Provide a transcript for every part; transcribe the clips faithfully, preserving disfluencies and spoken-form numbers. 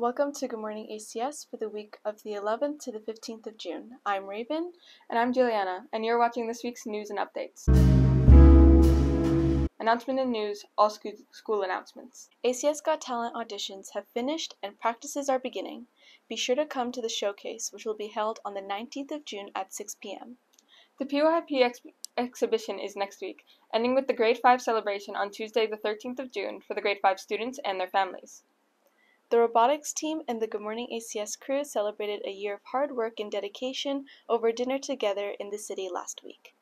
Welcome to Good Morning A C S for the week of the eleventh to the fifteenth of June. I'm Raven. And I'm Juliana, and you're watching this week's news and updates. Announcement and news, all school, school announcements. A C S Got Talent auditions have finished and practices are beginning. Be sure to come to the showcase, which will be held on the nineteenth of June at six p m The P Y P ex exhibition is next week, ending with the Grade five celebration on Tuesday the thirteenth of June for the Grade five students and their families. The robotics team and the Good Morning A C S crew celebrated a year of hard work and dedication over dinner together in the city last week.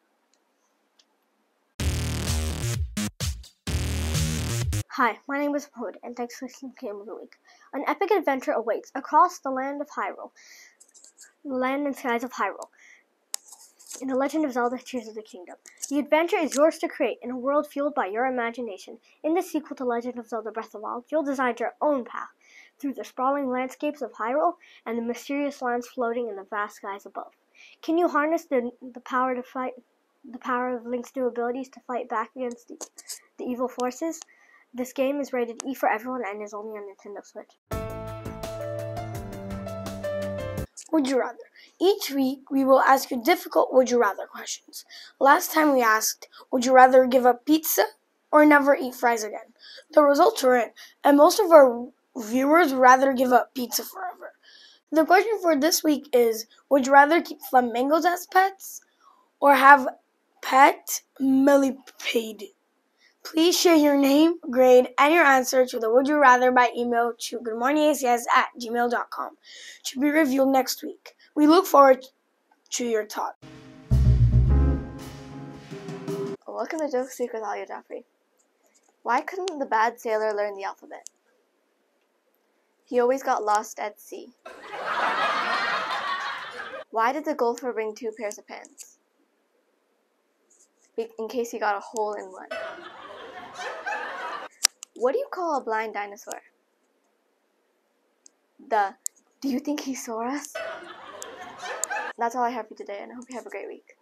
Hi, my name is Mahmoud, and thanks for listening to Game of the Week. An epic adventure awaits across the land of Hyrule, land and skies of Hyrule, in The Legend of Zelda Tears of the Kingdom. The adventure is yours to create in a world fueled by your imagination. In the sequel to Legend of Zelda Breath of the Wild, you'll design your own path through the sprawling landscapes of Hyrule and the mysterious lands floating in the vast skies above. Can you harness the, the power to fight the power of Link's new abilities to fight back against the, the evil forces? This game is rated E for everyone and is only on Nintendo Switch. Would you rather? Each week we will ask you difficult would you rather questions. Last time we asked, would you rather give up pizza or never eat fries again? The results were in, and most of our viewers would rather give up pizza forever. The question for this week is, would you rather keep flamingos as pets or have pet millipede? Please share your name, grade, and your answer to the Would You Rather by email to good morning a c s at gmail dot com to be revealed next week. We look forward to your talk. Welcome to Joke Seek with Alia Jeffrey. Why couldn't the bad sailor learn the alphabet? He always got lost at sea. Why did the golfer bring two pairs of pants? In case he got a hole in one. What do you call a blind dinosaur? The, do you think he saw us? That's all I have for today, and I hope you have a great week.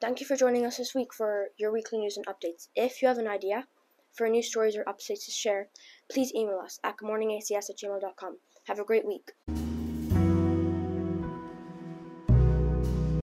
Thank you for joining us this week for your weekly news and updates. If you have an idea for new stories or updates to share, please email us at good morning a c s at gmail dot com. Have a great week.